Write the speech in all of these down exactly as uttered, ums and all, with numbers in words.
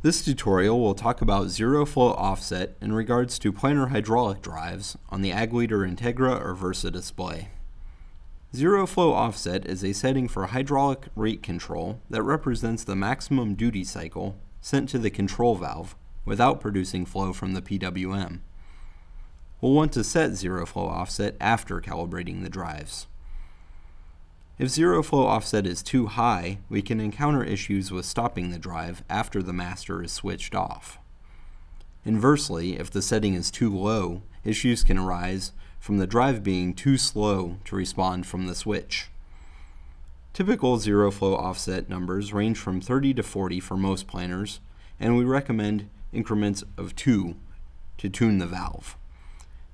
This tutorial will talk about zero flow offset in regards to planar hydraulic drives on the Ag Leader Integra or Versa display. Zero flow offset is a setting for hydraulic rate control that represents the maximum duty cycle sent to the control valve without producing flow from the P W M. We'll want to set zero flow offset after calibrating the drives. If zero flow offset is too high, we can encounter issues with stopping the drive after the master is switched off. Inversely, if the setting is too low, issues can arise from the drive being too slow to respond from the switch. Typical zero flow offset numbers range from thirty to forty for most planers, and we recommend increments of two to tune the valve.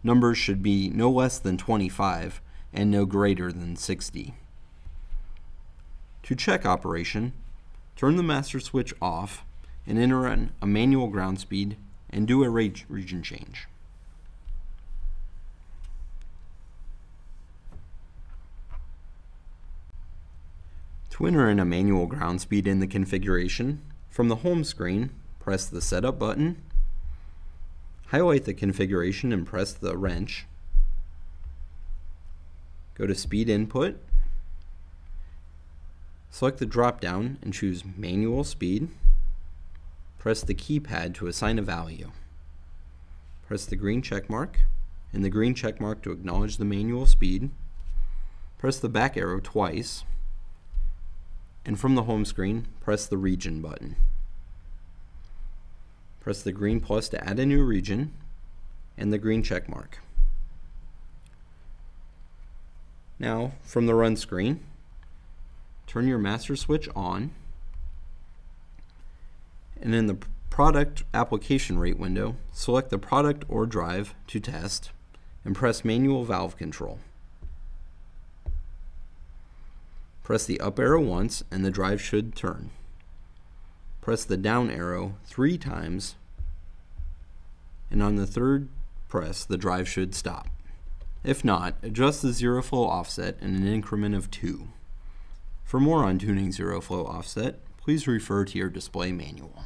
Numbers should be no less than twenty-five and no greater than sixty. To check operation, turn the master switch off and enter in a manual ground speed and do a rate region change. To enter in a manual ground speed in the configuration, from the home screen, press the setup button, highlight the configuration and press the wrench, go to speed input, select the drop-down and choose Manual Speed. Press the keypad to assign a value. Press the green check mark and the green check mark to acknowledge the manual speed. Press the back arrow twice. And from the home screen, press the Region button. Press the green plus to add a new region and the green check mark. Now, from the Run screen, turn your master switch on, and in the product application rate window, select the product or drive to test and press manual valve control. Press the up arrow once and the drive should turn. Press the down arrow three times, and on the third press the drive should stop. If not, adjust the zero flow offset in an increment of two. For more on tuning zero flow offset, please refer to your display manual.